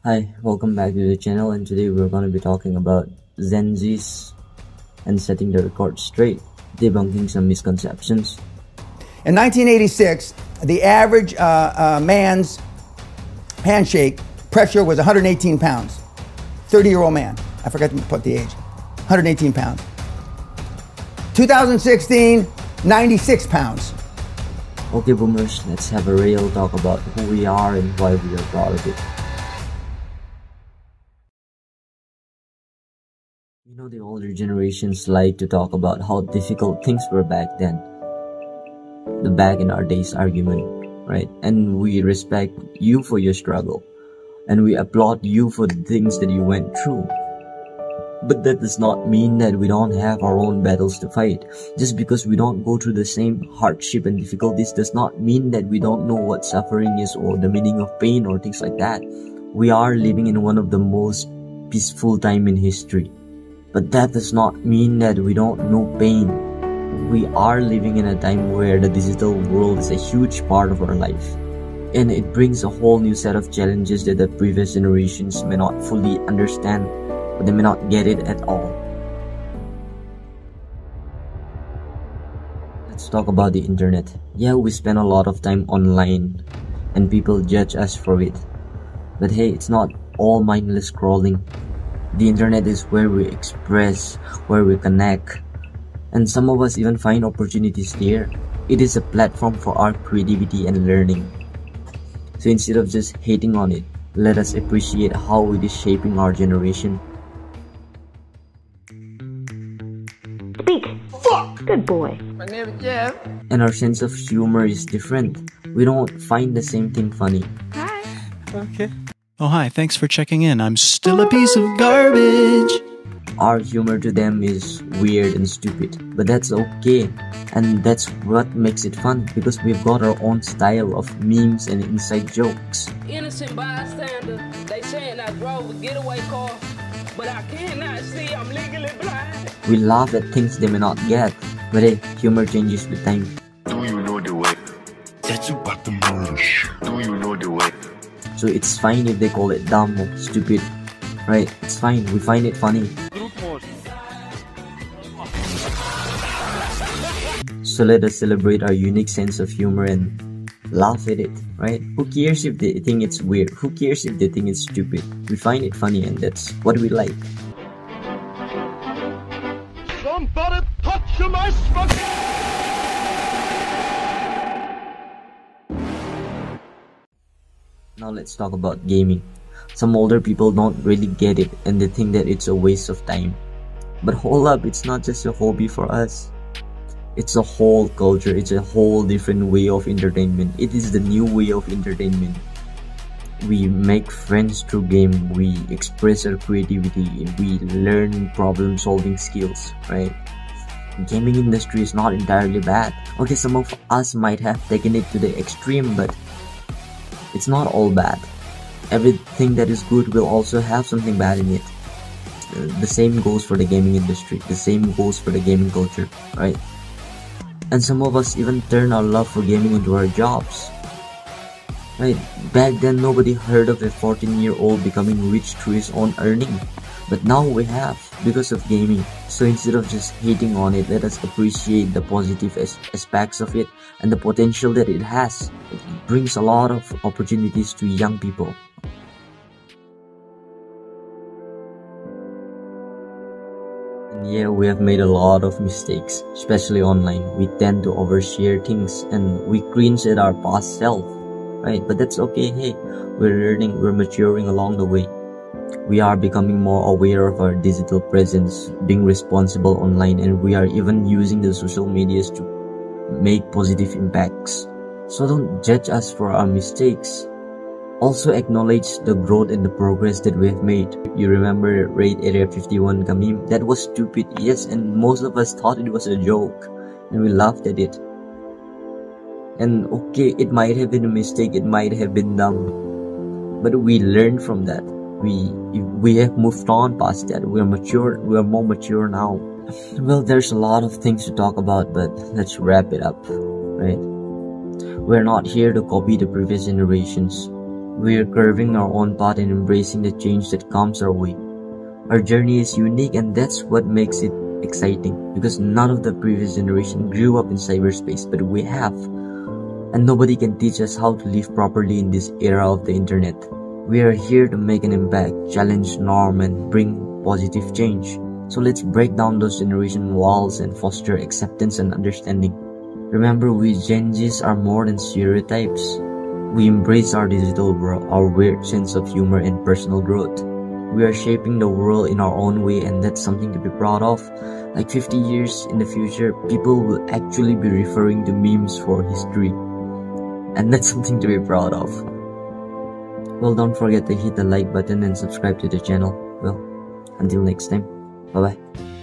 Hi, welcome back to the channel, and today we're going to be talking about Zenzies and setting the record straight, debunking some misconceptions. In 1986, the average man's handshake pressure was 118 pounds. 30-year-old man. I forgot to put the age. 118 pounds. 2016, 96 pounds. Okay, boomers, let's have a real talk about who we are and why we are proud of it. You know, the older generations like to talk about how difficult things were back then. The back in our days argument, right? And we respect you for your struggle. And we applaud you for the things that you went through. But that does not mean that we don't have our own battles to fight. Just because we don't go through the same hardship and difficulties does not mean that we don't know what suffering is or the meaning of pain or things like that. We are living in one of the most peaceful time in history. But that does not mean that we don't know pain. We are living in a time where the digital world is a huge part of our life. And it brings a whole new set of challenges that the previous generations may not fully understand, or they may not get it at all. Let's talk about the internet. Yeah, we spend a lot of time online and people judge us for it. But hey, it's not all mindless scrolling. The internet is where we express, where we connect, and some of us even find opportunities there. It is a platform for our creativity and learning. So instead of just hating on it, let us appreciate how it is shaping our generation. Speak! Fuck! Good boy! My name is Jeff. And our sense of humor is different. We don't find the same thing funny. Hi! Okay. Oh hi, thanks for checking in. I'm still a piece of garbage. Our humor to them is weird and stupid, but that's okay, and that's what makes it fun, because we've got our own style of memes and inside jokes. Innocent bystander, they saying I drove a getaway car, but I cannot see, I'm legally blind. We laugh at things they may not get, but hey, humor changes with time. Do you know the way? That's about the murder. Do you know the way? So it's fine if they call it dumb or stupid, right? It's fine, we find it funny. So let us celebrate our unique sense of humor and laugh at it, right? Who cares if they think it's weird? Who cares if they think it's stupid? We find it funny and that's what we like. Somebody touch my spaghetti! Now let's talk about gaming. Some older people don't really get it and they think that it's a waste of time. But hold up, it's not just a hobby for us. It's a whole culture, it's a whole different way of entertainment. It is the new way of entertainment. We make friends through game, we express our creativity, we learn problem solving skills, right? The gaming industry is not entirely bad. Okay, some of us might have taken it to the extreme, but it's not all bad. Everything that is good will also have something bad in it. The same goes for the gaming industry. The same goes for the gaming culture, right? And some of us even turn our love for gaming into our jobs, right? Back then, nobody heard of a 14-year-old becoming rich through his own earning. But now we have, because of gaming. So instead of just hating on it, let us appreciate the positive aspects of it and the potential that it has. It brings a lot of opportunities to young people. And yeah, we have made a lot of mistakes, especially online. We tend to overshare things and we cringe at our past self, right? But that's okay, hey, we're learning, we're maturing along the way. We are becoming more aware of our digital presence, being responsible online, and we are even using the social medias to make positive impacts. So don't judge us for our mistakes. Also acknowledge the growth and the progress that we have made. You remember Raid Area 51 Kamim? That was stupid, yes, and most of us thought it was a joke, and we laughed at it. And okay, it might have been a mistake, it might have been dumb, but we learned from that. We have moved on past that. We are mature. We are more mature now. Well, there's a lot of things to talk about, but let's wrap it up. right? We're not here to copy the previous generations. We're carving our own path and embracing the change that comes our way. Our journey is unique, and that's what makes it exciting, because none of the previous generation grew up in cyberspace, but we have. And nobody can teach us how to live properly in this era of the internet. We are here to make an impact, challenge norm, and bring positive change. So let's break down those generation walls and foster acceptance and understanding. Remember, we Zenzies are more than stereotypes. We embrace our digital world, our weird sense of humor, and personal growth. We are shaping the world in our own way, and that's something to be proud of. Like 50 years in the future, people will actually be referring to memes for history. And that's something to be proud of. Well, don't forget to hit the like button and subscribe to the channel. Well, until next time, bye bye.